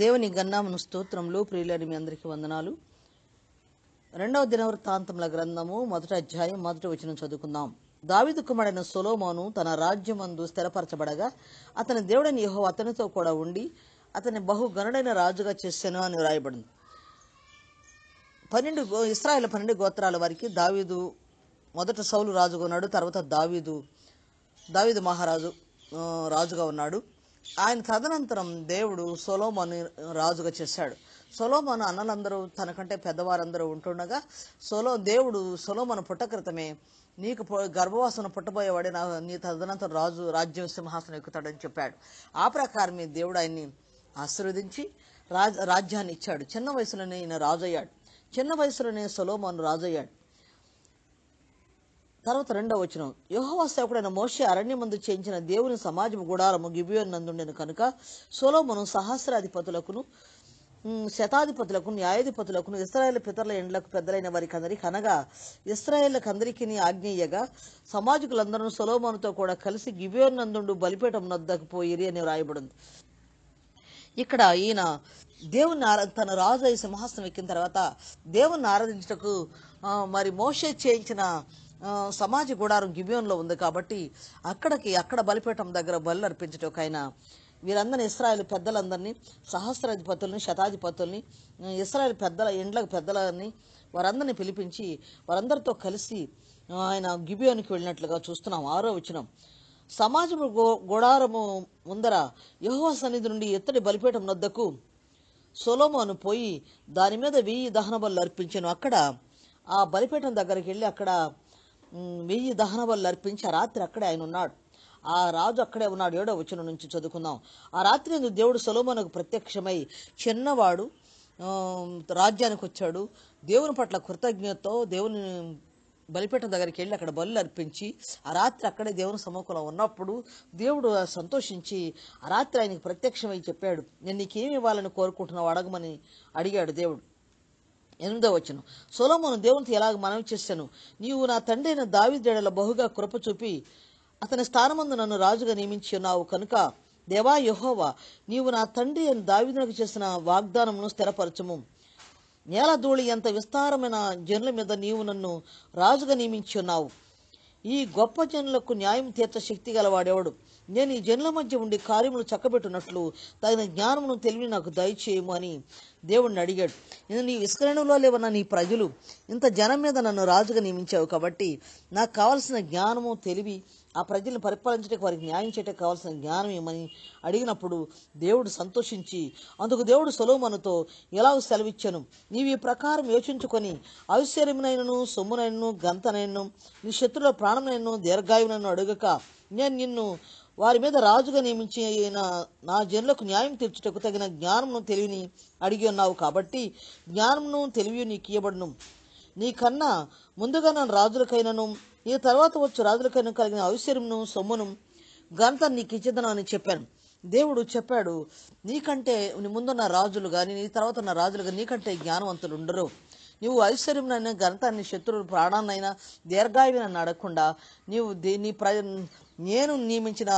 దేవుని గన్నామును స్తోత్రంలో ప్రియులని మీ అందరికీ వందనాలు. రెండవ దినవృత్తాంతముల గ్రంథము మొదటి అధ్యాయం మొదటి వచనం చదువుకుందాం. దావీదు కుమారుడైన సొలొమోను తన రాజ్యమందు స్థిరపరచబడగా అతని దేవుడైన యెహోవా అతనితో కూడా ఉండి అతని బహుగణుడైన రాజుగా చేశాను అని రాయబడింది. 12 ఇశ్రాయేలు 12 గోత్రాల వారికి దావీదు మొదట సౌలు రాజుగా ఉన్నాడు. తర్వాత దావీదు మహారాజు రాజుగా ఉన్నాడు. ఆయన తదనంతరం దేవుడు సొలొమోను రాజుగా చేశాడు. సొలొమోను అన్నలందరూ తనకంటే పెద్దవారందరూ ఉంటుండగా దేవుడు సొలొమోను పుట్టకృతమే నీకు గర్భవాసన పుట్టబోయేవాడే నీ తదనంతరం రాజు రాజ్యం సింహాసనం ఎక్కుతాడని చెప్పాడు. ఆ ప్రకారమే దేవుడు ఆయన్ని ఆశీర్వదించి రాజ్యాన్ని ఇచ్చాడు. చిన్న వయసులోనే ఈయన రాజు అయ్యాడు. చిన్న వయసులోనే సొలొమోను రాజు అయ్యాడు. తర్వాత 2వ వచనం, యెహోవా సేవకుడైన మోషే అరణ్యమందు చేయించిన దేవుని సమాజం గుడారము గిబియోను నందుండెను కనుక సొలొమోను సహస్రాధిపతులకును శతాధిపతులకు న్యాయాధిపతులకు ఇశ్రాయేలు పితరుల ఎండ్లకు పెద్దలైన వారికి అందరికి అనగా ఇశ్రాయేళ్ళకు అందరికీ ఆజ్ఞేయగా సమాజకులందరూ సొలొమోనుతో కూడా కలిసి గిబియోను నందుండు బలిపీఠం నద్దకు పోయిరి అని రాయబడింది. ఇక్కడ ఈయన దేవుని తన రాజు అయి సింహాసనం ఎక్కిన తర్వాత దేవుని ఆరాధించటకు మరి మోషే చేయించిన సమాజ గుడారం గిబియోన్లో ఉంది కాబట్టి అక్కడ బలిపీఠం దగ్గర బలు అర్పించటం ఆయన వీరందరినీ ఇశ్రాయేలు పెద్దలందరినీ సహస్రాధిపతుల్ని శతాధిపతుల్ని ఇశ్రాయేలు పెద్దల ఇండ్లకు పెద్దలని వారందరినీ పిలిపించి వారందరితో కలిసి ఆయన గిబియోనికి వెళ్ళినట్లుగా చూస్తున్నాం. 6వ వచనం, సమాజము గుడారము ముందర యెహోవా సన్నిధి నుండి ఇత్తడి బలిపీఠం నద్దకు సొలొమోను పోయి దాని మీద 1000 దహన బలు అర్పించాను. అక్కడ ఆ బలిపీఠం దగ్గరికి వెళ్ళి అక్కడ 1000 దహన బలు అర్పించి ఆ రాత్రి అక్కడే ఆయన ఉన్నాడు. ఆ రాజు అక్కడే ఉన్నాడు. 7వ వచనం నుంచి చదువుకుందాం. ఆ రాత్రి నందు దేవుడు సొలొమోనుకు ప్రత్యక్షమై చిన్నవాడు రాజ్యానికి వచ్చాడు, దేవుని పట్ల కృతజ్ఞతతో దేవుని బలిపీఠం దగ్గరికి వెళ్ళి అక్కడ బలు అర్పించి ఆ రాత్రి అక్కడే దేవుని సముఖంలో ఉన్నప్పుడు దేవుడు సంతోషించి ఆ రాత్రి ఆయనకు ప్రత్యక్షమై చెప్పాడు, నేను నీకేమి ఇవ్వాలని కోరుకుంటున్నావు అడగమని అడిగాడు దేవుడు. 8వ వచనం, సొలొమోను దేవునితో ఎలాగ మనవి చేశాను, నీవు నా తండ్రి అయిన దావీదు ఎడల బహుగా కృప చూపి అతని స్థానమందు నన్ను రాజుగా నియమించి ఉన్నావు కనుక దేవా యెహోవా నీవు నా తండ్రి అయిన దావీదునకు చేసిన వాగ్దానమును స్థిరపరచము. నేల ధూళి ఎంత విస్తారమైన జనుల మీద నీవు నన్ను రాజుగా నియమించి ఉన్నావు. ఈ గొప్ప జనులకు న్యాయం తీర్చ శక్తి గలవాడేవాడు. నేను ఈ జనుల మధ్య ఉండి కార్యములు చక్కబెట్టినట్లు తగిన జ్ఞానమును తెలివి నాకు దయచేయము అని దేవుణ్ణి అడిగాడు. నేను నీ విస్కరణలో లేవన్న నీ ప్రజలు ఇంత జనం మీద నన్ను రాజుగా నియమించావు కాబట్టి నాకు కావలసిన జ్ఞానము తెలివి ఆ ప్రజలను పరిపాలించడానికి వారికి న్యాయం చేయడానికి కావాల్సిన జ్ఞానం ఏమని అడిగినప్పుడు దేవుడు సంతోషించి అందుకు దేవుడు సొలొమోనుతో ఎలాగో సెలవిచ్చాను, నీవు ఈ ప్రకారం యోచించుకొని ఐశ్వర్యమునైనను సొమ్మునైనను గంతనైనను నీ శత్రుల ప్రాణమునైనను దీర్ఘాయువునైనను అడుగక నేను నిన్ను వారి మీద రాజుగా నియమించి నా జనులకు న్యాయం తీర్చుటకు తగిన జ్ఞానమును తెలివిని అడిగి ఉన్నావు కాబట్టి జ్ఞానమును తెలివి నీకు ఇయ్యబడును. నీకన్నా ముందుగా నన్ను రాజులకైనను నీ తర్వాత వచ్చు రాజులకైనా కలిగిన ఐశ్వర్యమును సొమ్మును ఘనత నీకు ఇచ్చేదను అని చెప్పాను. దేవుడు చెప్పాడు, నీకంటే నీ ముందున్న రాజులు కానీ నీ తర్వాత ఉన్న రాజులు కానీ నీకంటే జ్ఞానవంతులు ఉండరు. నువ్వు ఐశ్వర్యంనైనా ఘనతాన్ని శత్రువుల ప్రాణాన్నైనా దీర్ఘాయువునైనా అడగకుండా నీవు నేను నియమించిన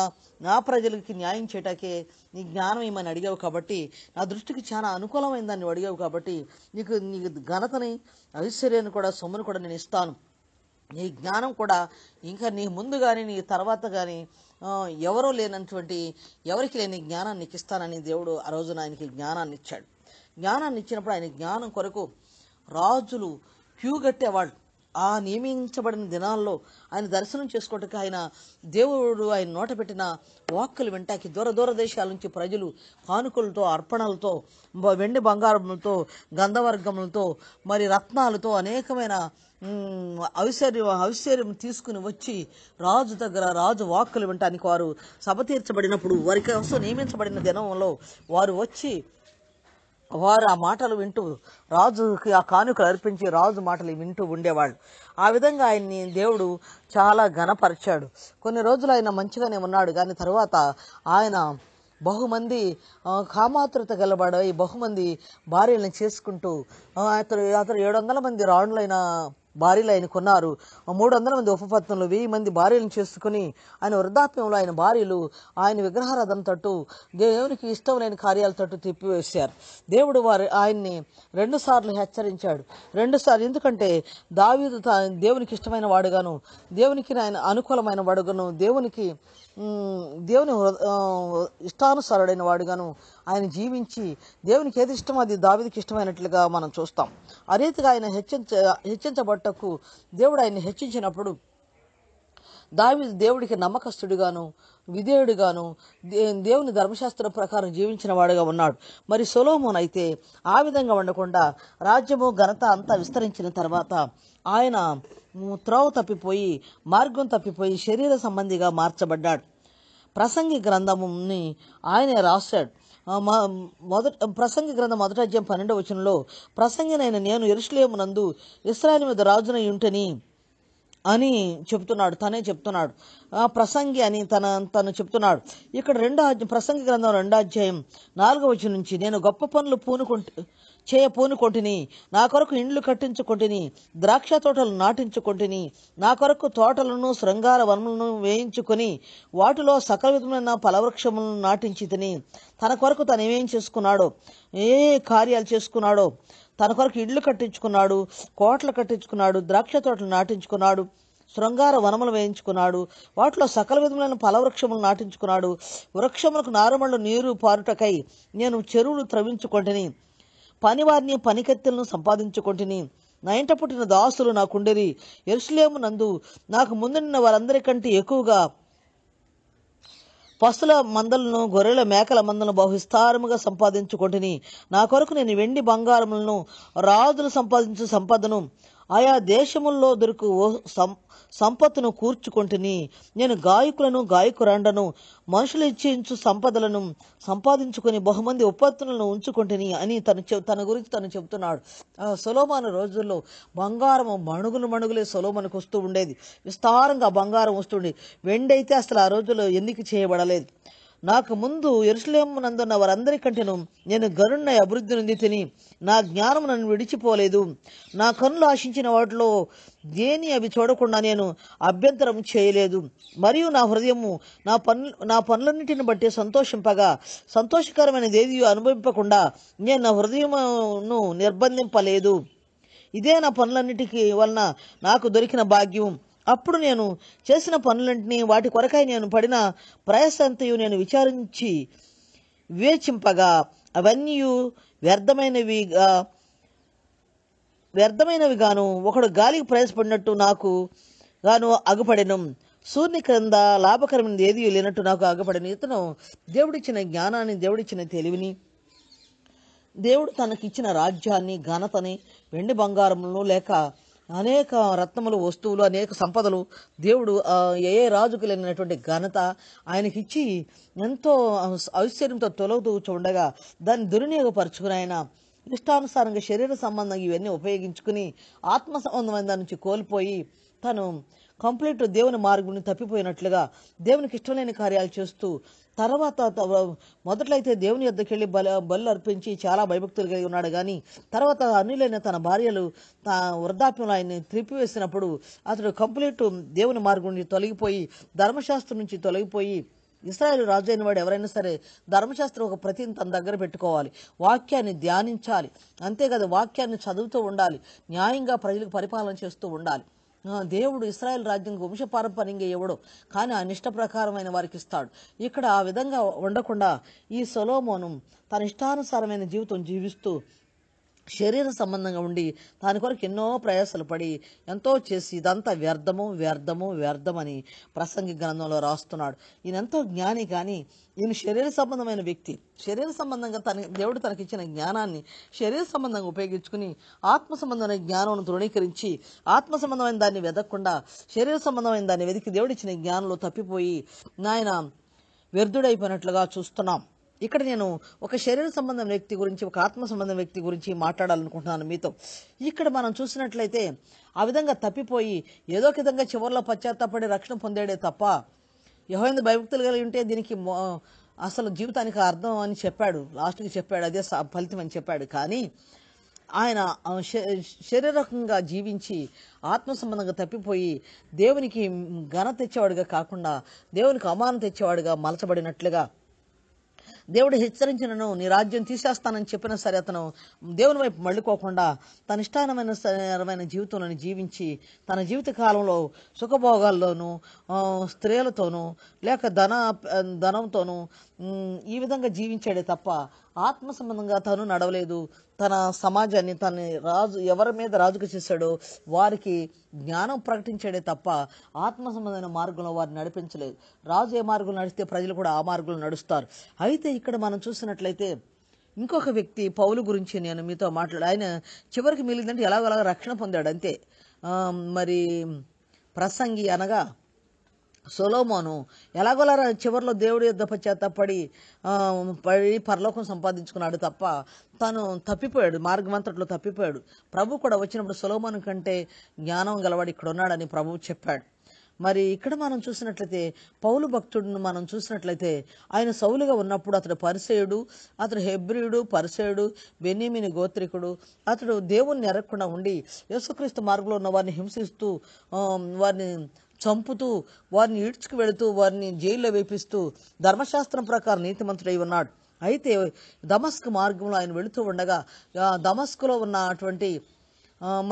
నా ప్రజలకి న్యాయం చేయటాకే నీ జ్ఞానం ఏమని అడిగావు కాబట్టి నా దృష్టికి చాలా అనుకూలమైన దాన్ని అడిగావు కాబట్టి నీకు ఘనతని ఐశ్వర్యాన్ని కూడా సొమ్మును కూడా నేను ఇస్తాను. నీ జ్ఞానం కూడా ఇంకా నీ ముందు కానీ నీ తర్వాత కానీ ఎవరూ లేనటువంటి ఎవరికి లేని జ్ఞానాన్ని ఇస్తానని దేవుడు ఆ రోజున ఆయనకి జ్ఞానాన్ని ఇచ్చాడు. జ్ఞానాన్ని ఇచ్చినప్పుడు ఆయన జ్ఞానం కొరకు రాజులు క్యూ కట్టేవాళ్ళు. ఆ నియమించబడిన దినాల్లో ఆయన దర్శనం చేసుకోవటానికి ఆయన దేవుడు ఆయన నోట పెట్టిన వాక్కులు వెంటాకి దూర దేశాల నుంచి ప్రజలు కానుకలతో అర్పణలతో వెండి బంగారములతో గంధవర్గములతో మరి రత్నాలతో అనేకమైన ఐశ్వర్యం తీసుకుని వచ్చి రాజు దగ్గర రాజు వాక్కులు వినటానికి వారు సభ తీర్చబడినప్పుడు వారి కోసం నియమించబడిన దినంలో వారు వచ్చి వారు ఆ మాటలు వింటూ రాజుకి ఆ కానుకలు అర్పించి రాజు మాటలు వింటూ ఉండేవాళ్ళు. ఆ విధంగా ఆయన్ని దేవుడు చాలా ఘనపరిచాడు. కొన్ని రోజులు ఆయన మంచిగానే ఉన్నాడు కానీ తర్వాత ఆయన బహుమంది కామాతృత గలవాడై బహుమంది భార్యలను చేసుకుంటూ అతను 700 మంది రాణులైన భార్యలు ఆయన కొన్నారు. 300 మంది ఉపపత్నులు 1000 మంది భార్యలను చేసుకుని ఆయన వృద్ధాప్యంలో ఆయన భార్యలు ఆయన విగ్రహారాధన తట్టు దేవునికి ఇష్టం లేని కార్యాల తట్టు తిప్పివేశారు. దేవుడు వారు ఆయన్ని 2 సార్లు హెచ్చరించాడు. 2 సార్లు ఎందుకంటే దావీదు దేవునికి ఇష్టమైన వాడుగాను, దేవునికి ఆయన అనుకూలమైన వాడుగాను, దేవుని ఇష్టానుసారుడైన వాడుగాను ఆయన జీవించి దేవునికి ఏది ఇష్టమో అది దావీదుకి ఇష్టమైనట్లుగా మనం చూస్తాం. ఆ రీతిగా ఆయన హెచ్చరించబట్టకు దేవుడు ఆయన హెచ్చించినప్పుడు దావీదు దేవుడికి నమ్మకస్తుడిగాను విధేయుడిగాను దేవుని ధర్మశాస్త్రం ప్రకారం జీవించిన వాడుగా ఉన్నాడు. మరి సొలోమోన్ అయితే ఆ విధంగా ఉండకుండా రాజ్యము ఘనత అంతా విస్తరించిన తర్వాత ఆయన త్రోవ తప్పిపోయి మార్గం తప్పిపోయి శరీర సంబంధిగా మార్చబడ్డాడు. ప్రసంగి గ్రంథముని ఆయనే రాశాడు. ప్రసంగి గ్రంథం 1 అధ్యాయం 12వ వచనంలో ప్రసంగినైన నేను యెరూషలేమునందు ఇశ్రాయేలు మీద రాజునై ఉంటని అని చెప్తున్నాడు, తనే చెప్తున్నాడు. ప్రసంగి అని తను చెప్తున్నాడు. ఇక్కడ ప్రసంగి గ్రంథం 2 అధ్యాయం 4వ వచనం నుంచి నేను గొప్ప పనులు పూనుకొంటిని, నా కొరకు ఇండ్లు కట్టించుకొంటిని, ద్రాక్ష తోటలు నాటించుకొంటిని, నా కొరకు తోటలను శృంగార వనములను వేయించుకొని వాటిలో సకల విధమైన ఫలవృక్షములను నాటించి తిని తన కొరకు తను ఏమేం చేసుకున్నాడో, ఏ కార్యాలు చేసుకున్నాడో, తన కొరకు ఇళ్ళు కట్టించుకున్నాడు, కోటలు కట్టించుకున్నాడు, ద్రాక్ష తోటలు నాటించుకున్నాడు, శృంగార వనములు వేయించుకున్నాడు, వాటిలో సకల విధములైన ఫలవృక్షములు నాటించుకున్నాడు. వృక్షములకు నారుమళ్ళు నీరు పారుటకై నేను చెరువులు త్రవించుకొంటిని, పనివారిని పనికత్తెలను సంపాదించుకొంటిని, నా ఇంట పుట్టిన దాసులు నాకుండెరి, యెరూషలేము నందు నాకు ముందున్న వారందరికంటే ఎక్కువగా పశుల మందలను గొర్రెల మేకల మందలను బహువిస్తారముగా సంపాదించుకొంటిని. నా కొరకు నేను వెండి బంగారములను రాజులు సంపాదించు సంపదను ఆయా దేశముల్లో దొరుకు సంపత్తును కూర్చుకొంటిని. నేను గాయకులను గాయకురాండను మనుషులు ఇచ్చించు సంపదలను సంపాదించుకొని బహుమంది ఉత్పత్తులను ఉంచుకొంటిని అని తన గురించి తను చెబుతున్నాడు. సొలోమోను రోజుల్లో బంగారము మణుగులే సొలోమోనుకు వస్తూ ఉండేది, విస్తారంగా బంగారం వస్తుండేది. వెండి అయితే అసలు ఆ రోజుల్లో ఎందుకు చేయబడలేదు. నాకు ముందు యెరూషలేము నందున్న వారందరికంటేను నేను గరుణ్ణై అభివృద్ధి నుండి తిని నా జ్ఞానం నన్ను విడిచిపోలేదు. నా కన్నులు ఆశించిన వాటిలో దేని అవి చూడకుండా నేను అభ్యంతరం చేయలేదు. మరియు నా హృదయము నా పనులన్నిటిని బట్టి సంతోషింపగా సంతోషకరమైనది ఏది అనుభవింపకుండా నేను నా హృదయమును నిర్బంధింపలేదు. ఇదే నా పనులన్నిటికీ వలన నాకు దొరికిన భాగ్యం. అప్పుడు నేను చేసిన పనులంటినీ వాటి కొరకై నేను పడిన ప్రయాసంతయు నేను విచారించి వివేచింపగా అవన్నీ వ్యర్థమైనవిగాను ఒకడు గాలికి ప్రయాసపడినట్టు నాకు గాను అగుపడెను. సూర్యుని క్రింద లాభకరమైనది ఏది లేనట్టు నాకు అగుపడెను. ఇతను దేవుడిచ్చిన జ్ఞానాన్ని, దేవుడిచ్చిన తెలివిని, దేవుడు తనకిచ్చిన రాజ్యాన్ని, ఘనతని, వెండి బంగారములను లేక అనేక రత్నములు వస్తువులు అనేక సంపదలు దేవుడు ఏ రాజుకు లేనటువంటి ఘనత ఆయనకిచ్చి ఎంతో ఐశ్వర్యంతో తొలగుతూ ఉండగా దాన్ని దుర్వినియోగపరుచుకుని ఆయన ఇష్టానుసారంగా శరీర సంబంధంగా ఇవన్నీ ఉపయోగించుకుని ఆత్మ సంబంధమైన దాని నుంచి కోల్పోయి తను కంప్లీట్ దేవుని మార్గం తప్పిపోయినట్లుగా దేవునికి ఇష్టం లేని కార్యాలు చేస్తూ తర్వాత మొదట్లయితే దేవుని యొద్దకు వెళ్ళి బలు అర్పించి చాలా భయభక్తులు కలిగి ఉన్నాడు. కానీ తర్వాత అన్యులైన తన భార్యలు వృద్ధాప్యంలో ఆయన్ని త్రిప్పివేసినప్పుడు అతడు కంప్లీట్ దేవుని మార్గం నుంచి తొలగిపోయి ధర్మశాస్త్రం నుంచి తొలగిపోయి ఇశ్రాయేలు రాజు అయిన వాడు ఎవరైనా సరే ధర్మశాస్త్రం ఒక ప్రతిని తన దగ్గర పెట్టుకోవాలి, వాక్యాన్ని ధ్యానించాలి, అంతేకాదు వాక్యాన్ని చదువుతూ ఉండాలి, న్యాయంగా ప్రజలకు పరిపాలన చేస్తూ ఉండాలి. దేవుడు ఇశ్రాయేల్ రాజ్యం వంశపారంపర్యంగా ఇవ్వడు, కానీ ఆయన ఇష్ట ప్రకారమైన వారికి ఇస్తాడు. ఇక్కడ ఆ విధంగా ఉండకుండా ఈ సొలోమోను తన ఇష్టానుసారమైన జీవితం జీవిస్తూ శరీర సంబంధంగా ఉండి దాని కొరకు ఎన్నో ప్రయాసలు పడి ఎంతో చేసి ఇదంతా వ్యర్థము వ్యర్థము వ్యర్థమని ప్రసంగి గ్రంథంలో రాస్తున్నాడు. ఈయన ఎంతో జ్ఞాని, కానీ ఈయన శరీర సంబంధమైన వ్యక్తి. శరీర సంబంధంగా దేవుడు తనకిచ్చిన జ్ఞానాన్ని శరీర సంబంధంగా ఉపయోగించుకుని ఆత్మ సంబంధమైన జ్ఞానం తృణీకరించి ఆత్మ సంబంధమైన దాన్ని వెదకకుండా శరీర సంబంధమైన దాన్ని వెతికి దేవుడిచ్చిన జ్ఞానంలో తప్పిపోయి ఆయన వ్యర్థుడైపోయినట్లుగా చూస్తున్నాం. ఇక్కడ నేను ఒక శరీర సంబంధం వ్యక్తి గురించి, ఒక ఆత్మ సంబంధం వ్యక్తి గురించి మాట్లాడాలనుకుంటున్నాను మీతో. ఇక్కడ మనం చూసినట్లయితే ఆ విధంగా తప్పిపోయి ఏదో ఒక విధంగా చివరిలో పశ్చాత్తాపడి రక్షణ పొందాడే తప్ప యెహోవాయందు భయభక్తులు కలిగి ఉంటే దీనికి అసలు జీవితానికి అర్థం అని చెప్పాడు, లాస్ట్కి చెప్పాడు, అదే ఫలితం అని చెప్పాడు. కానీ ఆయన శరీరకంగా జీవించి ఆత్మ సంబంధంగా తప్పిపోయి దేవునికి ఘనత తెచ్చేవాడుగా కాకుండా దేవునికి అవమానం తెచ్చేవాడుగా మలచబడినట్లుగా, దేవుడు హెచ్చరించినను నీ రాజ్యం తీసేస్తానని చెప్పినా సరే అతను దేవుని వైపు మళ్ళుకోకుండా తన ఇష్టానమైన జీవితంలోని జీవించి తన జీవిత కాలంలో సుఖభోగాల్లోనూ స్త్రీలతోనూ లేక ధనంతోనూ ఈ విధంగా జీవించాడే తప్ప ఆత్మ సంబంధంగా తను నడవలేదు. తన సమాజాన్ని తన రాజు ఎవరి మీద రాజుకు చేశాడో వారికి జ్ఞానం ప్రకటించాడే తప్ప ఆత్మ సంబంధమైన మార్గంలో వారిని నడిపించలేదు. రాజు ఏ మార్గంలో నడిస్తే ప్రజలు కూడా ఆ మార్గంలో నడుస్తారు. అయితే ఇక్కడ మనం చూసినట్లయితే ఇంకొక వ్యక్తి పౌలు గురించి నేను మీతో మాట్లాడు. ఆయన చివరికి మిగిలిందంటే ఎలాగోలాగ రక్షణ పొందాడు అంతే. మరి ప్రసంగి అనగా సొలోమోను ఎలాగోలా చివరిలో దేవుడి యొద్ద పశ్చాత్తాపడి పరలోకం సంపాదించుకున్నాడు తప్ప తను తప్పిపోయాడు, మార్గం అంతట్లో తప్పిపోయాడు. ప్రభు కూడా వచ్చినప్పుడు సొలోమోను కంటే జ్ఞానం గలవాడు ఇక్కడ ఉన్నాడని ప్రభువు చెప్పాడు. మరి ఇక్కడ మనం చూసినట్లయితే పౌలు భక్తుడిని మనం చూసినట్లయితే ఆయన సౌలుగా ఉన్నప్పుడు అతడు పరిసయుడు, అతడు హెబ్రియుడు, పరిసయుడు, బెన్యామీని గోత్రికుడు. అతడు దేవుణ్ణి ఎరగకుండా ఉండి యేసుక్రీస్తు మార్గంలో ఉన్న వారిని హింసిస్తూ, వారిని చంపుతూ, వారిని ఈడ్చుకు వెళుతూ, వారిని జైల్లో వేపిస్తూ ధర్మశాస్త్రం ప్రకారం నీతిమంతుడై ఉన్నాడు. అయితే దమస్కు మార్గంలో ఆయన వెళుతూ ఉండగా దమస్కులో ఉన్న అటువంటి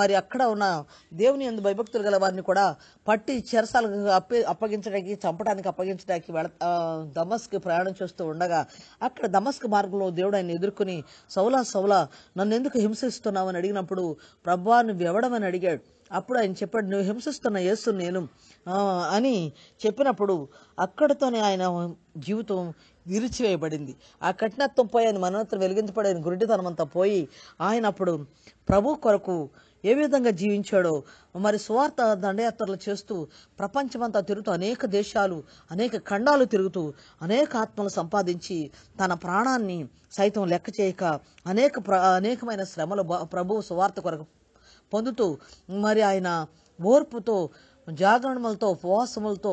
మరి అక్కడ ఉన్న దేవుని యందు భయభక్తులు గల వారిని కూడా పట్టి చెరసాలకు అప్పగించడానికి చంపడానికి అప్పగించడానికి దమస్కు ప్రయాణం చేస్తూ ఉండగా అక్కడ దమస్కు మార్గంలో దేవుడు ఆయన ఎదుర్కొని సౌలా సౌలా నన్ను ఎందుకు హింసిస్తున్నావు అని అడిగినప్పుడు ప్రభువా నువ్వు ఎవడమని అడిగాడు. అప్పుడు ఆయన చెప్పాడు నువ్వు హింసిస్తున్న యేసు నేను అని చెప్పినప్పుడు అక్కడితోనే ఆయన జీవితం విరిచివేయబడింది. ఆ కఠినత్వం పోయి ఆయన మనోత్వం వెలిగించబడి ఆయన గురిడితనమంతా పోయి ఆయన అప్పుడు ప్రభు కొరకు ఏ విధంగా జీవించాడో మరి సువార్త దండయాత్రలు చేస్తూ ప్రపంచమంతా తిరుగుతూ అనేక దేశాలు అనేక ఖండాలు తిరుగుతూ అనేక ఆత్మలు సంపాదించి తన ప్రాణాన్ని సైతం లెక్క చేయక అనేకమైన శ్రమలు ప్రభు సువార్త కొరకు పొందుతూ మరి ఆయన ఓర్పుతో జాగరణములతో ఉపవాసములతో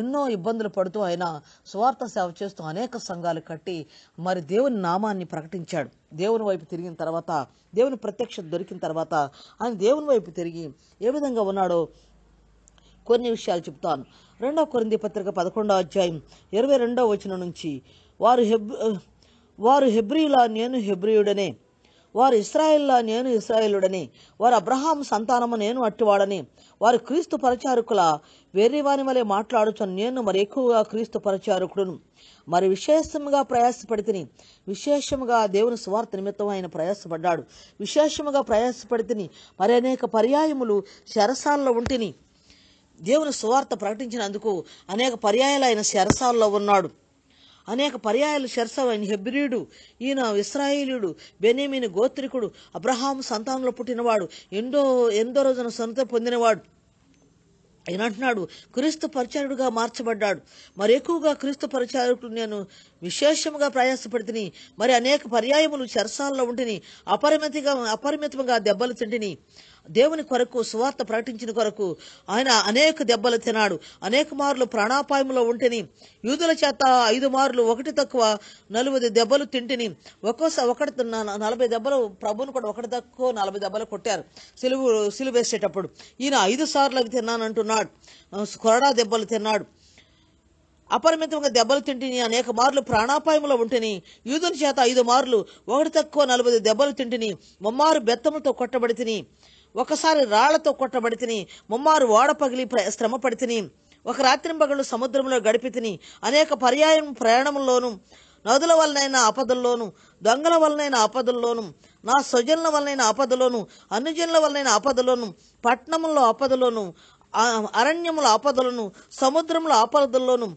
ఎన్నో ఇబ్బందులు పడుతూ ఆయన స్వార్థ సేవ చేస్తూ అనేక సంఘాలు కట్టి మరి దేవుని నామాన్ని ప్రకటించాడు. దేవుని వైపు తిరిగిన తర్వాత దేవుని ప్రత్యక్షత దొరికిన తర్వాత ఆయన దేవుని వైపు తిరిగి ఏ విధంగా ఉన్నాడో కొన్ని విషయాలు చెప్తాను. 2వ కొరింథీ పత్రిక 11వ అధ్యాయం 22వ వచనం నుంచి వారు హెబ్రీయులా నేను హెబ్రీయుడనే, వారు ఇశ్రాయేలులా నేను ఇశ్రాయేలుడని, వారు అబ్రహాము సంతానము నేను అట్టివాడని, వారు క్రీస్తు పరిచారకుల వేరేవాని వలె మాట్లాడుచున్న నేను మరి ఎక్కువగా క్రీస్తు పరిచారకుడును. మరి విశేషముగా ప్రయాసపడితిని, విశేషముగా దేవుని సువార్త నిమిత్తం ఆయన ప్రయాసపడ్డాడు. విశేషముగా ప్రయాసపడితిని మరి అనేక పర్యాయములు శరసాలలో ఉంటిని. దేవుని సువార్త ప్రకటించినందుకు అనేక పర్యాయాలు ఆయన శరసాలలో ఉన్నాడు. అనేక పర్యాయాలు శరసావు. ఆయన హెబ్రీయుడు, ఈయన ఇశ్రాయేలీయుడు, బెన్యామీని గోత్రికుడు, అబ్రహాము సంతానంలో పుట్టినవాడు, ఎందో రోజున సొంత పొందినవాడు. ఆయన అంటున్నాడు క్రీస్తు పరిచారకుడుగా మార్చబడ్డాడు. మరి ఎక్కువగా క్రీస్తు పరిచారకుడు నేను విశేషముగా ప్రయాసపడితిని, మరి అనేక పర్యాయములు శరసాలలో ఉంటిని, అపరిమితంగా దెబ్బలు తింటిని. దేవుని కొరకు సువార్త ప్రకటించిన కొరకు ఆయన అనేక దెబ్బలు తిన్నాడు, అనేక మార్లు ప్రాణాపాయంలో ఉంటేని, యూదుల చేత 5 మార్లు 1 తక్కువ 40 దెబ్బలు తింటిని, ఒకటి 40 దెబ్బలు, ప్రభువును కూడా 1 తక్కువ 40 దెబ్బలు కొట్టారు సిలువేసేటప్పుడు. ఈయన 5 సార్లు అవి తిన్నానంటున్నాడు, కొరడా దెబ్బలు తిన్నాడు, అపరిమితంగా దెబ్బలు తింటిని, అనేక మార్లు ప్రాణాపాయంలో ఉంటేని, యూదుల చేత 5 మార్లు 1 తక్కువ 40 దెబ్బలు తింటిని, ముమ్మారు బెత్తములతో కొట్టబడి తిని, 1సారి రాళ్లతో కొట్టబడి తిని, 3 ఓడ పగిలి శ్రమ పడి తిని, 1 రాత్రింబగళ్ళు సముద్రంలో గడిపి తిని, అనేక పర్యాయం ప్రయాణంలోను, నదుల వలనైన ఆపదల్లోను, దొంగల వలనైన ఆపదల్లోను, నా స్వజనుల వలనైన ఆపదలోను, అన్యజనుల వలనైన ఆపదలోను, పట్టణముల ఆపదలోను, అరణ్యముల ఆపదలను, సముద్రముల ఆపదల్లోను,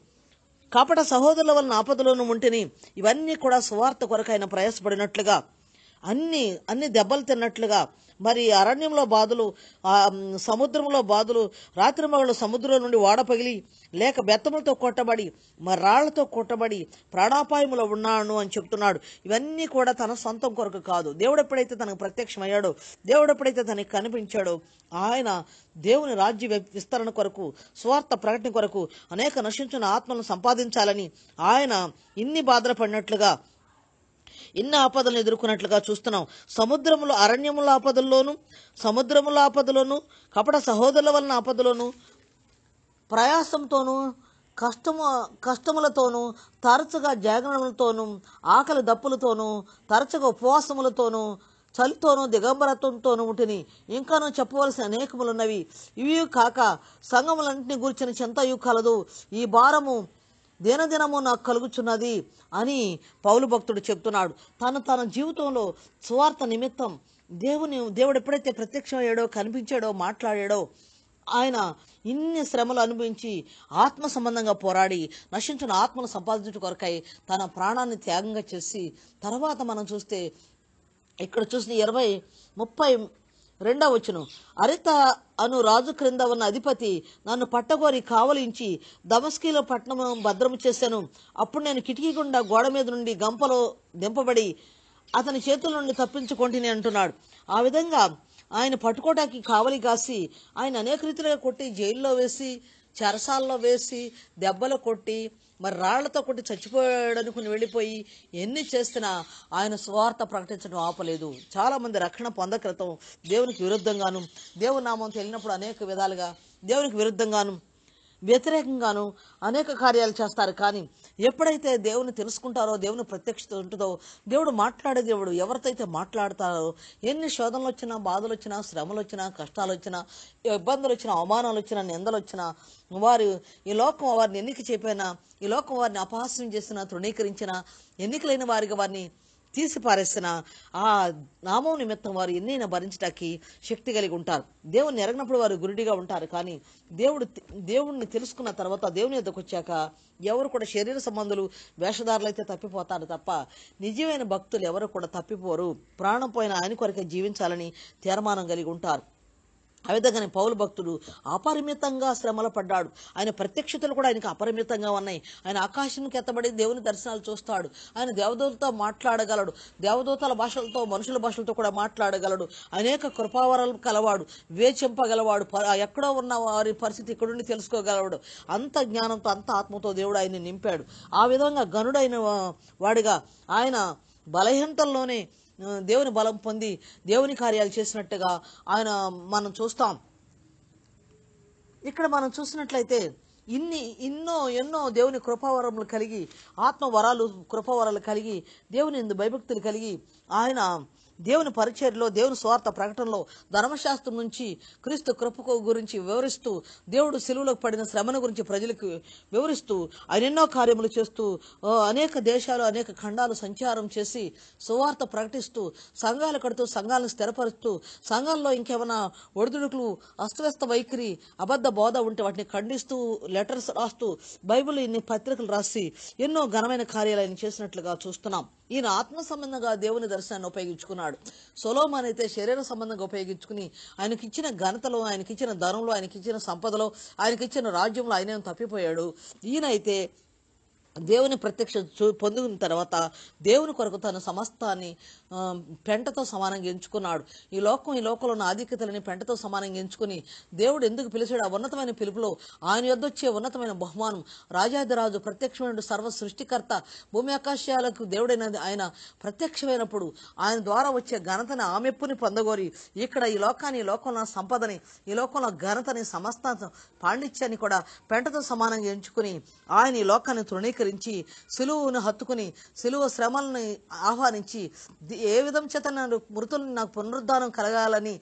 కపట సహోదరుల వలన ఆపదలోను ఉంటిని. ఇవన్నీ కూడా సువార్త కొరకు ఆయన ప్రయాసపడినట్లుగా, అన్ని దెబ్బలు తిన్నట్లుగా, మరి అరణ్యంలో బాధలు, సముద్రంలో బాధలు, రాత్రింబగళ్ళు సముద్రం నుండి ఓడ పగిలి లేక బెత్తములతో కొట్టబడి మరి రాళ్లతో కొట్టబడి ప్రాణాపాయములో ఉన్నాను అని చెప్తున్నాడు. ఇవన్నీ కూడా తన సొంతం కొరకు కాదు. దేవుడు ఎప్పుడైతే తనకు ప్రత్యక్షమయ్యాడో, దేవుడు ఎప్పుడైతే తనకు కనిపించాడో, ఆయన దేవుని రాజ్య విస్తరణ కొరకు, స్వార్థ ప్రకటన కొరకు, అనేక నశించిన ఆత్మలను సంపాదించాలని ఆయన ఇన్ని బాధలు పడినట్లుగా, ఎన్ని ఆపదలను ఎదుర్కొన్నట్లుగా చూస్తున్నాం. సముద్రములో అరణ్యముల ఆపదల్లోను, సముద్రముల ఆపదలోను, కపట సహోదరుల వలన ఆపదలోను, ప్రయాసంతోనూ, కష్టములతోనూ, తరచుగా జాగరణలతోనూ, ఆకలి దప్పులతోనూ, తరచుగా ఉపవాసములతోనూ, చలితోనూ, దిగంబరత్వంతోనూ ఉంటుని. ఇంకానూ చెప్పవలసిన అనేకములున్నవి. ఇవి కాక సంఘములన్నింటినీ గురించిన చింతయు కలదు, ఈ భారము దినదినము నాకు కలుగుచున్నది అని పౌలు భక్తుడు చెప్తున్నాడు. తన జీవితంలో స్వార్థ నిమిత్తం దేవుడు ఎప్పుడైతే ప్రత్యక్షమయ్యాడో, కనిపించాడో, మాట్లాడాడో, ఆయన ఇన్ని శ్రమలు అనుభవించి ఆత్మ సంబంధంగా పోరాడి నశించిన ఆత్మను సంపాదించడం కొరకై తన ప్రాణాన్ని త్యాగంగా చేసి తర్వాత మనం చూస్తే ఇక్కడ చూసిన 20:32 వచనం, అరిత అను రాజు క్రింద ఉన్న అధిపతి నన్ను పట్టగోరి కావలించి దమస్కీలో పట్టణమును భద్రము చేశాను. అప్పుడు నేను కిటికీ గుండా గోడ మీద నుండి గంపలో దింపబడి అతని చేతుల నుండి తప్పించుకుంటుని అంటున్నాడు. ఆ విధంగా ఆయన పట్టుకోటానికి కావలి కాసి ఆయన అనేక రీతిలో కొట్టి, జైల్లో వేసి, చెరసాల్లో వేసి, దెబ్బలు కొట్టి, మరి రాళ్లతో కొట్టి చచ్చిపోయాడనుకుని వెళ్ళిపోయి ఎన్ని చేసినా ఆయన స్వార్థ ప్రకటించడం ఆపలేదు. చాలామంది రక్షణ పొందకృతం దేవునికి విరుద్ధంగాను, దేవుని నామం తెలియనప్పుడు అనేక విధాలుగా దేవునికి విరుద్ధంగాను, వ్యతిరేకంగాను అనేక కార్యాలు చేస్తారు. కానీ ఎప్పుడైతే దేవుని తెలుసుకుంటారో, దేవుని ప్రత్యక్షత ఉంటుందో, దేవుడు మాట్లాడే దేవుడు, ఎవరితో అయితే మాట్లాడతారో, ఎన్ని శోధనలు వచ్చినా, బాధలు వచ్చినా, శ్రమలు వచ్చినా, కష్టాలు వచ్చినా, ఇబ్బందులు వచ్చినా, అవమానాలు వచ్చినా, నిందలు వచ్చినా, వారు ఈ లోకం వారిని ఎన్నిక చెప్పినా, ఈ లోకం వారిని అపహాస్యం చేసినా, తృణీకరించినా, ఎన్నికలైన వారిగా వారిని తీసిపారేసిన ఆ నామం నిమిత్తం వారు ఎన్నైనా భరించడానికి శక్తి కలిగి ఉంటారు. దేవుణ్ణి ఎరగినప్పుడు వారు గురుడిగా ఉంటారు. కానీ దేవుణ్ణి తెలుసుకున్న తర్వాత, దేవుని ఎద్దకు వచ్చాక ఎవరు కూడా శరీర సంబంధులు, వేషధారులు అయితే తప్పిపోతారు తప్ప నిజమైన భక్తులు ఎవరు కూడా తప్పిపోరు. ప్రాణం పోయిన ఆయన కొరకే జీవించాలని తీర్మానం కలిగి ఉంటారు. ఆ విధంగానే పౌలు భక్తుడు అపరిమితంగా శ్రమలు పడ్డాడు. ఆయన ప్రత్యక్షతలు కూడా ఆయనకు అపరిమితంగా ఉన్నాయి. ఆయన ఆకాశానికి ఎత్తబడి దేవుని దర్శనాలు చూస్తాడు. ఆయన దేవదూతలతో మాట్లాడగలడు, దేవదూతల భాషలతో, మనుషుల భాషలతో కూడా మాట్లాడగలడు. అనేక కృపావరాలు కలవాడు, వేచింపగలవాడు, ఎక్కడో ఉన్న వారి పరిస్థితి ఇక్కడ నుండి తెలుసుకోగలవాడు. అంత జ్ఞానంతో, అంత ఆత్మతో దేవుడు ఆయన నింపాడు. ఆ విధంగా గనుడైన వాడిగా ఆయన బలహీనతల్లోనే దేవుని బలం పొంది దేవుని కార్యాలు చేసినట్టుగా ఆయన మనం చూస్తాం. ఇక్కడ మనం చూసినట్లయితే ఎన్నో దేవుని కృపావరములు కలిగి, ఆత్మవరాలు, కృపావరాలు కలిగి, దేవుని భయభక్తులు కలిగి ఆయన దేవుని పరిచర్లో, దేవుని స్వార్థ ప్రకటనలో, ధర్మశాస్త్రం నుంచి క్రీస్తు కృపకు గురించి వివరిస్తూ, దేవుడు సిలువలకు పడిన శ్రమను గురించి ప్రజలకు వివరిస్తూ ఆయన ఎన్నో కార్యములు చేస్తూ, అనేక దేశాలు, అనేక ఖండాలు సంచారం చేసి సువార్త ప్రకటిస్తూ, సంఘాలు కడుతూ, సంఘాలను స్థిరపరుస్తూ, సంఘాల్లో ఇంకేమైనా ఒడిదుడుకులు, అస్తవ్యస్త వైఖరి, అబద్ధ బోధ ఉంటే వాటిని ఖండిస్తూ లెటర్స్ రాస్తూ, బైబిల్ ఇన్ని పత్రికలు రాసి ఎన్నో ఘనమైన కార్యాలు ఆయన చేసినట్లుగా చూస్తున్నాం. ఈయన ఆత్మ సంబంధంగా దేవుని దర్శనాన్ని ఉపయోగించుకున్నాడు. సొలోమన్ అయితే శరీర సంబంధంగా ఉపయోగించుకుని ఆయనకిచ్చిన ఘనతలో, ఆయనకిచ్చిన ధనంలో, ఆయనకిచ్చిన సంపదలో, ఆయనకిచ్చిన రాజ్యంలో ఆయన తప్పిపోయాడు. ఈయనైతే దేవుని ప్రత్యక్ష పొందుకున్న తర్వాత దేవుని కొరకు తన సమస్తాన్ని పెంటతో సమానంగా ఎంచుకున్నాడు. ఈ లోకంలో ఉన్న ఆధిక్యతలని పెంటతో సమానంగా ఎంచుకుని దేవుడు ఎందుకు పిలిచాడు? ఆ ఉన్నతమైన పిలుపులో ఆయన యొద్ద వచ్చే ఉన్నతమైన బహుమానం, రాజాదిరాజు, ప్రత్యక్షమైన సర్వ సృష్టికర్త, భూమి ఆకాశాలకు దేవుడైన ఆయన ప్రత్యక్షమైనప్పుడు ఆయన ద్వారా వచ్చే ఘనతని, ఆ మెప్పుని పొందగోరి ఇక్కడ ఈ లోకాన్ని, ఈ లోకంలో సంపదని, ఈ లోకంలో ఘనతని, సమస్త పాండిత్యాన్ని కూడా పెంటతో సమానంగా ఎంచుకుని ఆయన ఈ లోకాన్ని తృణీకరించాడు. సిలువును హత్తుకుని, సిలువ శ్రమలను ఆహ్వానించి, ఏ విధం చేత నేను మృతులను నాకు పునరుద్ధానం కలగాలని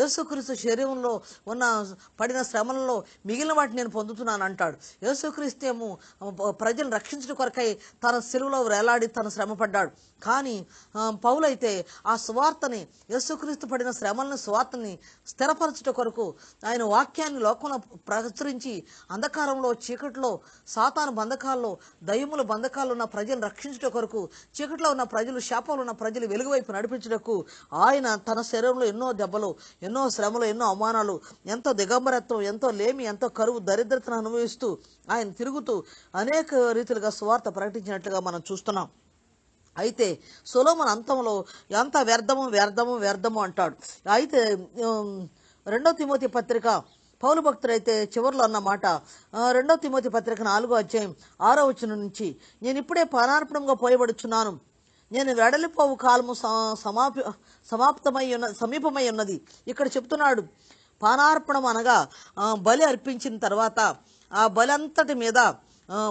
యేసుక్రీస్తు శరీరంలో ఉన్న పడిన శ్రమలలో మిగిలిన వాటిని నేను పొందుతున్నాను అంటాడు. యేసుక్రీస్తు ఏమో ప్రజలను రక్షించడం కొరకై తన సిలువలో వేలాడి తన శ్రమ పడ్డాడు. కానీ పౌలైతే ఆ సువార్తని, యేసుక్రీస్తు పడిన శ్రమలను, సువార్తని స్థిరపరచడం కొరకు ఆయన వాక్యాన్ని లోకంలో ప్రచురించి అంధకారంలో, చీకట్లో, సాతాను బంధకాల్లో, దయ్యముల బంధకాల్లో ఉన్న ప్రజలను రక్షించడం కొరకు, చీకట్లో ఉన్న ప్రజలు, శాపంలో ఉన్న ప్రజలు వెలుగువైపు నడిపించటకు ఆయన తన శరీరంలో ఎన్నో దెబ్బలు, ఎన్నో శ్రమలు, ఎన్నో అవమానాలు, ఎంతో దిగంబరత్వం, ఎంతో లేమి, ఎంతో కరువు, దరిద్రతను అనుభవిస్తూ ఆయన తిరుగుతూ అనేక రీతిలుగా సువార్త ప్రకటించినట్లుగా మనం చూస్తున్నాం. అయితే సొలోమన్ అంతంలో ఎంత వ్యర్థము, వ్యర్థము, వ్యర్థము అంటాడు. అయితే 2 తిమోతి పత్రిక పౌలు భక్తుడైతే చివరిలో అన్నమాట. 2 తిమోతి పత్రిక 4వ అధ్యాయం 6వ వచనం నుంచి, నేను ఇప్పుడే పానార్పణంగా పోయబడుచున్నాను, నేను వెడలిపోవు కాలము సమీపమై ఉన్నది. ఇక్కడ చెప్తున్నాడు పానార్పణం అనగా బలి అర్పించిన తర్వాత ఆ బలి అంతటి మీద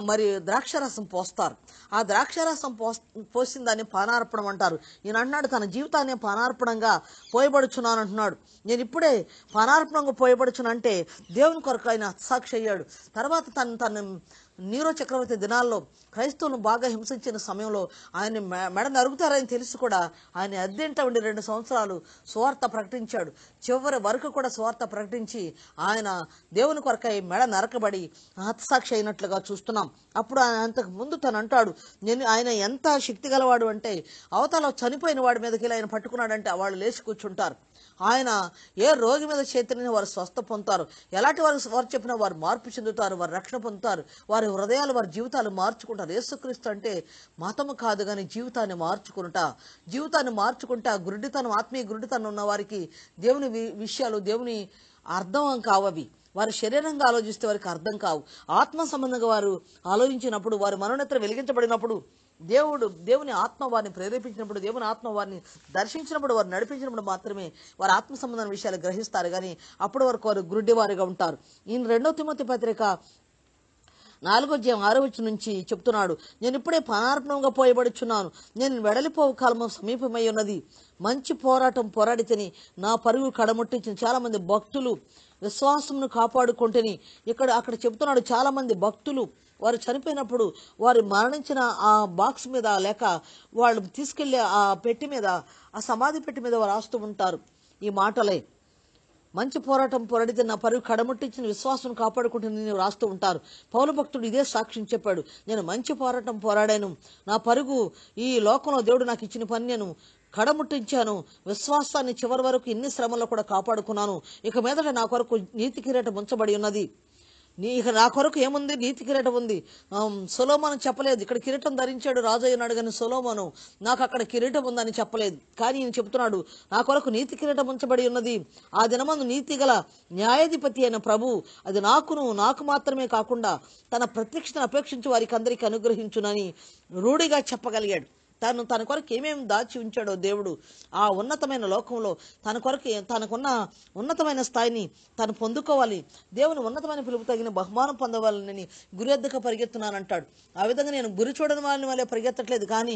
మరి ద్రాక్షరసం పోస్తారు. ఆ ద్రాక్షరసం పోసిన దాన్ని పానార్పణం అంటారు. ఈయన అన్నాడు తన జీవితాన్ని పానార్పణంగా పోయబడుచున్నాను అంటున్నాడు. నేను ఇప్పుడే పానార్పణంగా పోయబడుచున్నా అంటే దేవుని కొరకు ఆయన సాక్షి అయ్యాడు. తర్వాత తను నీరో చక్రవర్తి దినాల్లో క్రైస్తవులను బాగా హింసించిన సమయంలో ఆయన మెడ నరుగుతారని తెలిసి కూడా ఆయన అద్దెంట ఉండి 2 సంవత్సరాలు సువార్త ప్రకటించాడు. చివరి వరకు కూడా సువార్త ప్రకటించి ఆయన దేవుని కొరకై మెడ నరకబడి హతసాక్షి అయినట్లుగా చూస్తున్నాం. అప్పుడు ఆయన అంతకు ముందు తను అంటాడు, నేను ఆయన ఎంత శక్తి గలవాడు అంటే అవతల చనిపోయిన వాడి మీదకి ఇలా ఆయన పట్టుకున్నాడంటే వాళ్ళు లేచి కూర్చుంటారు. ఆయన ఏ రోగి మీద చేతిని వారు స్వస్థ పొందుతారు, ఎలాంటి వారు చెప్పినా వారు మార్పు చెందుతారు, వారు రక్షణ పొందుతారు, వారి హృదయాలు వారి జీవితాలు మార్చుకుంటారు. యేసుక్రీస్తు అంటే మతము కాదు కానీ జీవితాన్ని మార్చుకుంటా, గురుడితనం, ఆత్మీయ గురుడితనం ఉన్న వారికి దేవుని విషయాలు దేవుని అర్థం కావవి. వారి శరీరంగా ఆలోచిస్తే వారికి అర్థం కావు. ఆత్మ సంబంధంగా వారు ఆలోచించినప్పుడు, వారి మనోనేత్ర వెలిగించబడినప్పుడు, దేవుని ఆత్మ వారిని ప్రేరేపించినప్పుడు, దేవుని ఆత్మ వారిని దర్శించినప్పుడు, వారు నడిపించినప్పుడు మాత్రమే వారు ఆత్మ సంబంధమైన విషయాలు గ్రహిస్తారు. కానీ అప్పటి వరకు వారు గుడ్డివారుగా ఉంటారు. ఈయన 2 తిమోతి పత్రిక 4:6 నుంచి చెప్తున్నాడు, నేను ఇప్పుడే పానార్పణంగా పోయబడుచున్నాను, నేను వెడలిపోవు కాలం సమీపమై ఉన్నది, మంచి పోరాటం పోరాడి తిని నా పరుగు కడముట్టించిన చాలామంది భక్తులు విశ్వాసమును కాపాడుకుంటేని. అక్కడ చెప్తున్నాడు, చాలామంది భక్తులు వారు చనిపోయినప్పుడు వారు మరణించిన ఆ బాక్స్ మీద లేక వాళ్ళు తీసుకెళ్లే ఆ పెట్టి మీద, ఆ సమాధి పెట్టి మీద వారు రాస్తూ ఉంటారు ఈ మాటలే, మంచి పోరాటం పోరాడితే నా పరుగు కడముట్టించిన విశ్వాసం కాపాడుకుంటుంది నేను రాస్తూ ఉంటారు. పౌలు భక్తుడు ఇదే సాక్ష్యం చెప్పాడు, నేను మంచి పోరాటం పోరాడాను, నా పరుగు ఈ లోకంలో దేవుడు నాకు ఇచ్చిన పని నేను కడముట్టించాను, విశ్వాసాన్ని చివరి వరకు ఇన్ని శ్రమల్లో కూడా కాపాడుకున్నాను, ఇక మీదట నా కొరకు నీతి కిరీటం ఉంచబడి ఉన్నది. ఇక నా కొరకు ఏముంది? నీతి కిరీటం ఉంది. సొలోమోను చెప్పలేదు, ఇక్కడ కిరీటం ధరించాడు రాజు అయ్యన్నాడు, కానీ సొలోమోను నాకు అక్కడ కిరీటం ఉందని చెప్పలేదు. కానీ ఈయన చెప్తున్నాడు, నా కొరకు నీతి కిరీటం ఉంచబడి ఉన్నది, ఆ దినమందు నీతి గల న్యాయాధిపతి అయిన ప్రభు అది నాకు మాత్రమే కాకుండా తన ప్రత్యక్షతను అపేక్షించి వారికి అందరికీ అనుగ్రహించునని రూఢిగా చెప్పగలిగాడు. తన కొరకు ఏమేమి దాచి ఉంచాడో దేవుడు ఆ ఉన్నతమైన లోకంలో తన కొరకు తనకున్న ఉన్నతమైన స్థాయిని తను పొందుకోవాలి, దేవుని ఉన్నతమైన పిలుపు తగిన బహుమానం పొందవాలని గురిద్దగా పరిగెత్తున్నానంటాడు. ఆ విధంగా నేను గురి చూడని వాళ్ళని వాళ్ళే పరిగెత్తట్లేదు, కానీ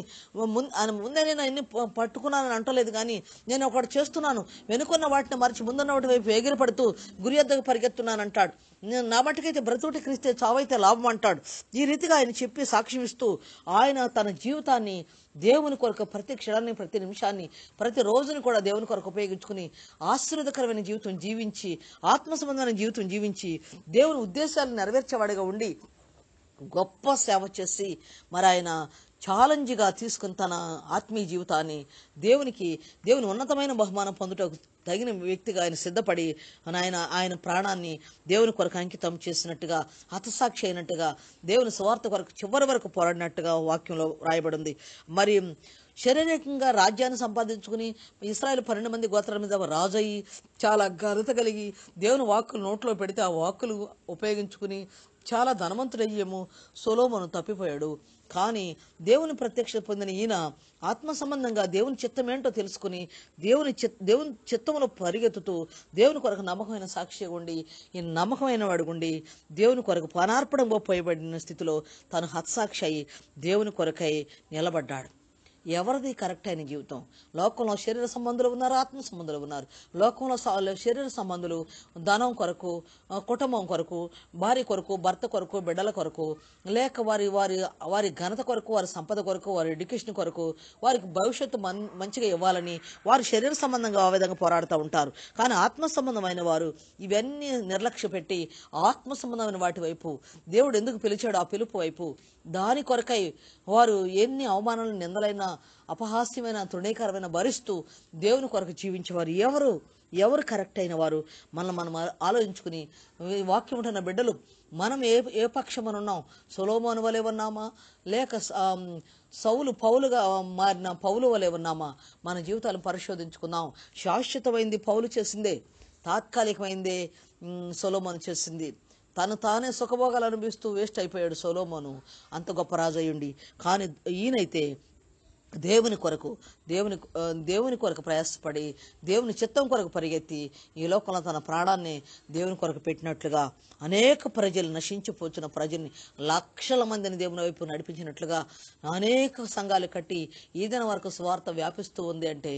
ముందే నేను అన్ని పట్టుకున్నానని అంటలేదు, కానీ నేను ఒకటి చేస్తున్నాను, వెనుకున్న వాటిని మరిచి ముందున్న వాటి వైపు ఎగిరిపడుతూ గురి ఎద్దకు పరిగెత్తున్నానంటాడు. నేను నా మటుకైతే బ్రతుకుటి క్రీస్తే చావైతే లాభం అంటాడు. ఈ రీతిగా ఆయన చెప్పి సాక్ష్యం ఇస్తూ ఆయన తన జీవితాన్ని దేవుని కొరకు ప్రతి క్షణాన్ని, ప్రతి నిమిషాన్ని, ప్రతి రోజుని కూడా దేవుని కొరకు ఉపయోగించుకుని ఆశీర్వాదకరమైన జీవితం జీవించి, ఆత్మ సంబంధమైన జీవితం జీవించి, దేవుని ఉద్దేశాలను నెరవేర్చేవాడిగా ఉండి గొప్ప సేవ చేసి మరి ఆయన ఛాలెంజ్గా తీసుకుని తన ఆత్మీయ జీవితాన్ని దేవుని ఉన్నతమైన బహుమానం పొందుటకు తగిన వ్యక్తిగా ఆయన సిద్ధపడి ఆయన ప్రాణాన్ని దేవుని కొరకు అంకితం చేసినట్టుగా, హతసాక్షి అయినట్టుగా, దేవుని స్వార్థ కొరకు చివరి వరకు పోరాడినట్టుగా వాక్యంలో రాయబడింది. మరి శారీరకంగా రాజ్యాన్ని సంపాదించుకుని ఇశ్రాయేలు 12 మంది గోత్రాల మీద రాజు అయ్యి చాలా ఘనత కలిగి దేవుని వాక్కులు నోట్లో పెడితే ఆ వాక్కులు ఉపయోగించుకుని చాలా ధనవంతుడయ్యేమో సొలోమోను తప్పిపోయాడు. కానీ దేవుని ప్రత్యక్షత పొందిన ఈయన ఆత్మ సంబంధంగా దేవుని చిత్తం ఏంటో తెలుసుకుని దేవుని చిత్తంలో పరిగెత్తుతూ దేవుని కొరకు నమ్మకమైన సాక్షి ఉండి, ఈ నమ్మకమైన వాడు ఉండి దేవుని కొరకు పానార్పణంగా పోయబడిన స్థితిలో తను హతసాక్షి అయి దేవుని కొరకై నిలబడ్డాడు. ఎవరిది కరెక్ట్ అయిన జీవితం? లోకంలో శరీర సంబంధులు ఉన్నారు, ఆత్మ సంబంధులు ఉన్నారు. లోకంలో శరీర సంబంధులు ధనం కొరకు, కుటుంబం కొరకు, భార్య కొరకు, భర్త కొరకు, బిడ్డల కొరకు, లేక వారి వారి వారి ఘనత కొరకు, వారి సంపద కొరకు, వారి ఎడ్యుకేషన్ కొరకు, వారికి భవిష్యత్తు మంచిగా ఇవ్వాలని వారి శరీర సంబంధంగా ఆ విధంగా పోరాడుతూ ఉంటారు. కానీ ఆత్మ సంబంధమైన వారు ఇవన్నీ నిర్లక్ష్య పెట్టి ఆత్మ సంబంధమైన వాటి వైపు, దేవుడు ఎందుకు పిలిచాడు ఆ పిలుపు వైపు, దాని కొరకై వారు ఎన్ని అవమానాలు, నిందలైనా, అపహాస్యమైన, తృణీకరమైన భరిస్తూ దేవుని కొరకు జీవించేవారు ఎవరు కరెక్ట్ అయిన వారు? మనం ఆలోచించుకుని వాక్యం ఉంటున్న బిడ్డలు మనం ఏ పక్షమని ఉన్నాం? సొలోమోను వలె ఉన్నామా, లేక పౌలుగా మారిన పౌలు వలె ఉన్నామా? మన జీవితాలను పరిశోధించుకుందాం. శాశ్వతమైంది పౌలు చేసిందే, తాత్కాలికమైందే సొలోమోను చేసింది. తానే సుఖభోగాలు అనుభవిస్తూ వేస్ట్ అయిపోయాడు సొలోమోను, అంత గొప్ప రాజు అయ్యుండి. కానీ ఈయనైతే దేవుని కొరకు ప్రయాసపడి దేవుని చిత్తం కొరకు పరిగెత్తి ఈ లోకంలో తన ప్రాణాన్ని దేవుని కొరకు పెట్టినట్లుగా అనేక ప్రజలు నశించిపోతున్న ప్రజల్ని లక్షల మందిని దేవుని వైపు నడిపించినట్లుగా అనేక సంఘాలు కట్టి ఈ దిన వరకు స్వార్థ వ్యాపిస్తూ ఉంది అంటే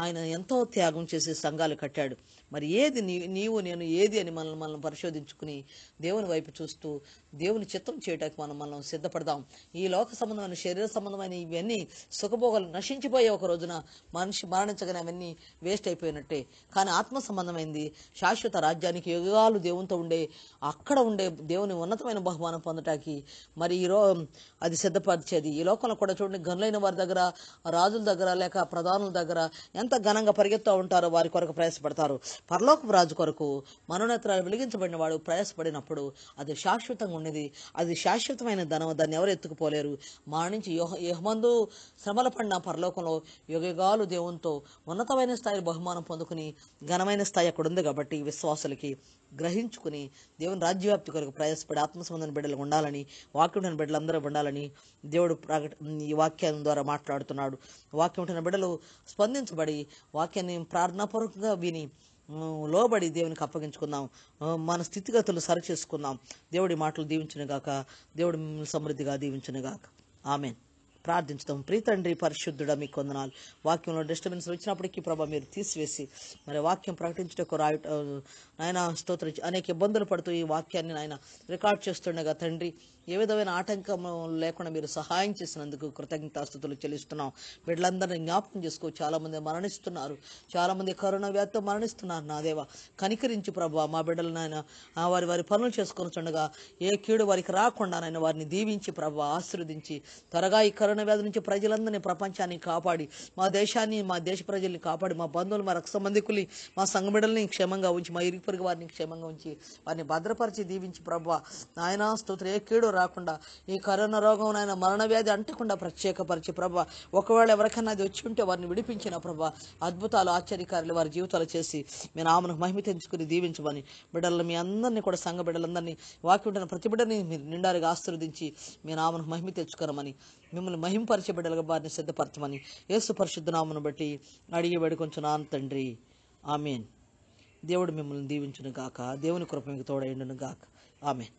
ఆయన ఎంతో త్యాగం చేసి సంఘాలు కట్టాడు. మరి ఏది నీవు నేను ఏది అని మనల్ని పరిశోధించుకుని దేవుని వైపు చూస్తూ దేవుని చిత్తం చేయడానికి మనం సిద్ధపడదాం. ఈ లోక సంబంధమైన శరీర సంబంధమైన ఇవన్నీ సుఖభోగాలు నశించిపోయే ఒక రోజున మనిషి మరణించగానే అవన్నీ వేస్ట్ అయిపోయినట్టే. కానీ ఆత్మ సంబంధమైంది శాశ్వత రాజ్యానికి యుగాలు దేవునితో ఉండే అక్కడ ఉండే దేవుని ఉన్నతమైన బహుమానం పొందటానికి మరి అది సిద్ధపరిచేది. ఈ లోకంలో కూడా చూడండి, గనులైన వారి దగ్గర, రాజుల దగ్గర, లేక ప్రధానుల దగ్గర ఎంత ఘనంగా పరిగెత్తుతూ ఉంటారో వారి కొరకు ప్రయాసపడతారు. పరలోకపు రాజు కొరకు మనోనేత్రాలు వెలిగించబడిన వాడు ప్రయాసపడినప్పుడు అది శాశ్వతంగా ఉండేది. అది శాశ్వతమైన ధనం, దాన్ని ఎవరు ఎత్తుకుపోలేరు. మరణించి యహమందు శ్రమల పడిన పరలోకంలో యుగయుగాలు దేవునితో ఉన్నతమైన స్థాయి బహుమానం పొందుకుని ఘనమైన స్థాయి అక్కడ ఉంది. కాబట్టి విశ్వాసులకి గ్రహించుకుని దేవుని రాజ్యవ్యాప్తి కొరకు ప్రయాసపడి ఆత్మసంబంధం బిడ్డలు ఉండాలని, వాక్యం బిడ్డలందరూ ఉండాలని దేవుడు ఈ వాక్యం ద్వారా మాట్లాడుతున్నాడు. వాక్యం బిడ్డలు స్పందించబడి వాక్యాన్ని ప్రార్థనాపూర్వకంగా విని లోబడి దేవునికి అప్పగించుకుందాం. మన స్థితిగతులు సరిచేసుకుందాం. దేవుడి మాటలు దీవించునుగాక. దేవుడు మిమ్మల్ని సమృద్ధిగా దీవించునుగాక. ఆమేన్. ప్రార్థించుదాం. ప్రీతండ్రి పరిశుద్ధుడా, మీకు కొందనాలు. వాక్యంలో డిస్టర్బెన్స్ వచ్చినప్పటికీ ప్రభా మీరు తీసివేసి మరి వాక్యం ప్రకటించటకు నాయన స్తోత్రం. అనేక ఇబ్బందులు పడుతూ ఈ వాక్యాన్ని నాయన రికార్డ్ చేస్తుండగా తండ్రి ఏ విధమైన ఆటంకం లేకుండా మీరు సహాయం చేసినందుకు కృతజ్ఞతాస్తుతులు చెల్లిస్తున్నాం. వీళ్ళందరినీ జ్ఞాపకం చేసుకో. చాలామంది మరణిస్తున్నారు, చాలామంది కరోనా వ్యాధితో మరణిస్తున్నారు. నా దేవా కనికరించి ప్రభా మా బిడ్డలు నాయన వారి పనులు చేసుకుని చుండగా ఏ కీడు వారికి రాకుండా నాయన వారిని దీవించి ప్రభా ఆశీర్వదించి త్వరగా ఈ కరోనా వ్యాధి నుంచి ప్రజలందరినీ, ప్రపంచాన్ని కాపాడి మా దేశాన్ని, మా దేశ ప్రజల్ని కాపాడి మా బంధువులు, మా రక్త సంబంధికుల్ని, మా సంఘ బిడ్డల్ని క్షేమంగా ఉంచి మా ఇరుగు పొరుగు వారిని క్షేమంగా ఉంచి వారిని భద్రపరిచి దీవించి ప్రభువా నాయన స్తోత్రం. ఏ కీడు రాకుండా ఈ కరోనా రోగం నాయన మరణ వ్యాధి అంటకుండా ప్రత్యేకపరిచి ప్రభువా ఒకవేళ ఎవరికైనా అది వచ్చి ఉంటే వారిని విడిపించిన ప్రభువా అద్భుతాలు, ఆశ్చర్యకార్యాలు వారి జీవితాలు చేసి మీ నామను మహిమతెంచుకుని దీవించమని బిడ్డలను మీ అందరినీ కూడా సంఘ బిడ్డలందరినీ వాక్యుంటున్న ప్రతి బిడ్డని మీరు నిండారుగా ఆశీర్వదించి మీ నామను మహిమ తెచ్చుకోమని మిమ్మల్ని మహింపరిచే బిడ్డలుగా వారిని సిద్ధపరచమని యేసు పరిశుద్ధ నామమును బట్టి అడిగి వేడుకొంచున్నాను తండ్రి. ఆమేన్. దేవుడు మిమ్మల్ని దీవించును గాక. దేవుని కృప మీకు తోడైండును గాక. ఆమేన్.